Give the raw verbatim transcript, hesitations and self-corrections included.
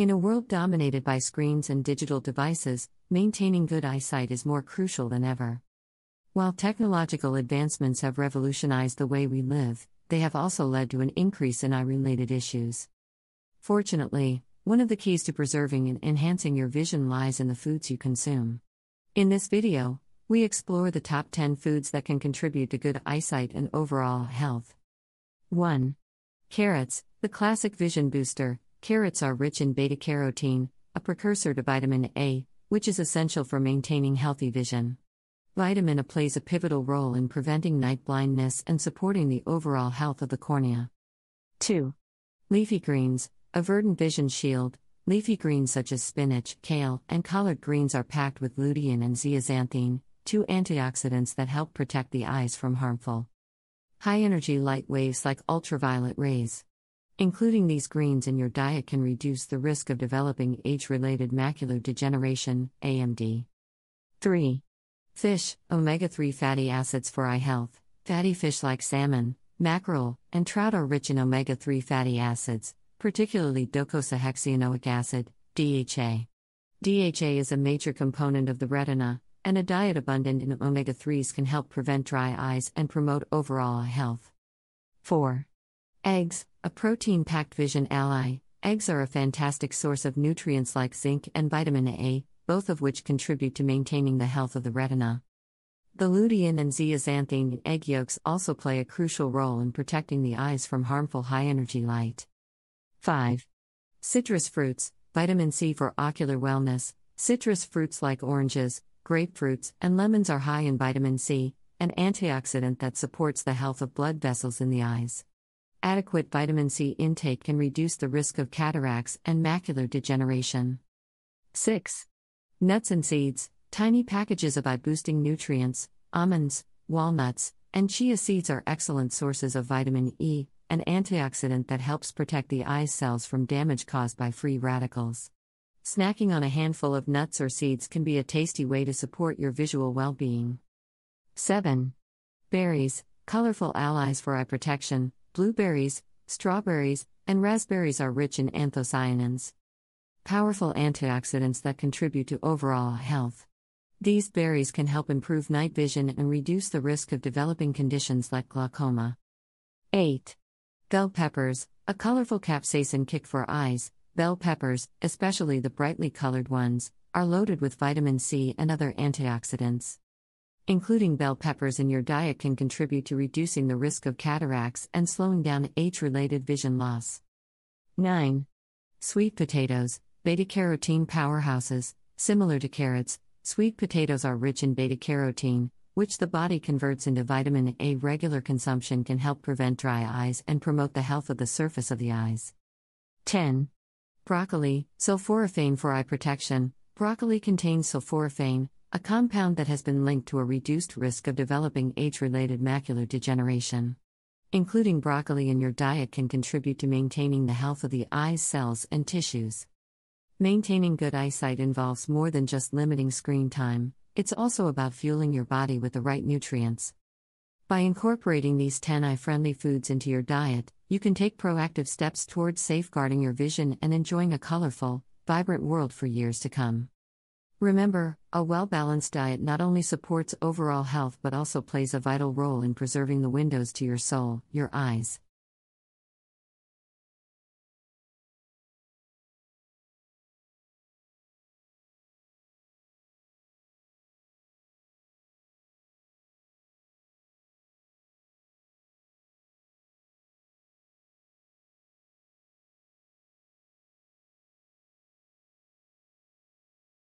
In a world dominated by screens and digital devices, maintaining good eyesight is more crucial than ever. While technological advancements have revolutionized the way we live, they have also led to an increase in eye-related issues. Fortunately, one of the keys to preserving and enhancing your vision lies in the foods you consume. In this video, we explore the top ten foods that can contribute to good eyesight and overall health. one. Carrots, the classic vision booster. Carrots are rich in beta-carotene, a precursor to vitamin A, which is essential for maintaining healthy vision. Vitamin A plays a pivotal role in preventing night blindness and supporting the overall health of the cornea. two. Leafy greens, a verdant vision shield. Leafy greens such as spinach, kale, and collard greens are packed with lutein and zeaxanthine, two antioxidants that help protect the eyes from harmful high-energy light waves like ultraviolet rays. Including these greens in your diet can reduce the risk of developing age-related macular degeneration, A M D. three. Fish, omega three fatty acids for eye health. Fatty fish like salmon, mackerel, and trout are rich in omega three fatty acids, particularly docosahexaenoic acid, D H A. D H A is a major component of the retina, and a diet abundant in omega threes can help prevent dry eyes and promote overall health. four. Eggs, a protein-packed vision ally. Eggs are a fantastic source of nutrients like zinc and vitamin A, both of which contribute to maintaining the health of the retina. The lutein and zeaxanthine in egg yolks also play a crucial role in protecting the eyes from harmful high-energy light. five. Citrus fruits, vitamin C for ocular wellness. Citrus fruits like oranges, grapefruits, and lemons are high in vitamin C, an antioxidant that supports the health of blood vessels in the eyes. Adequate vitamin C intake can reduce the risk of cataracts and macular degeneration. six. Nuts and seeds, tiny packages of eye-boosting nutrients. Almonds, walnuts, and chia seeds are excellent sources of vitamin E, an antioxidant that helps protect the eye cells from damage caused by free radicals. Snacking on a handful of nuts or seeds can be a tasty way to support your visual well-being. seven. Berries, colorful allies for eye protection. Blueberries, strawberries, and raspberries are rich in anthocyanins, powerful antioxidants that contribute to overall health. These berries can help improve night vision and reduce the risk of developing conditions like glaucoma. eight. Bell peppers, a colorful capsaicin kick for eyes. Bell peppers, especially the brightly colored ones, are loaded with vitamin C and other antioxidants. Including bell peppers in your diet can contribute to reducing the risk of cataracts and slowing down age-related vision loss. nine. Sweet potatoes, beta-carotene powerhouses. Similar to carrots, sweet potatoes are rich in beta-carotene, which the body converts into vitamin A. Regular consumption can help prevent dry eyes and promote the health of the surface of the eyes. ten. Broccoli, sulforaphane for eye protection. Broccoli contains sulforaphane, a compound that has been linked to a reduced risk of developing age-related macular degeneration. Including broccoli in your diet can contribute to maintaining the health of the eye's cells and tissues. Maintaining good eyesight involves more than just limiting screen time, it's also about fueling your body with the right nutrients. By incorporating these ten eye-friendly foods into your diet, you can take proactive steps towards safeguarding your vision and enjoying a colorful, vibrant world for years to come. Remember, a well-balanced diet not only supports overall health but also plays a vital role in preserving the windows to your soul, your eyes.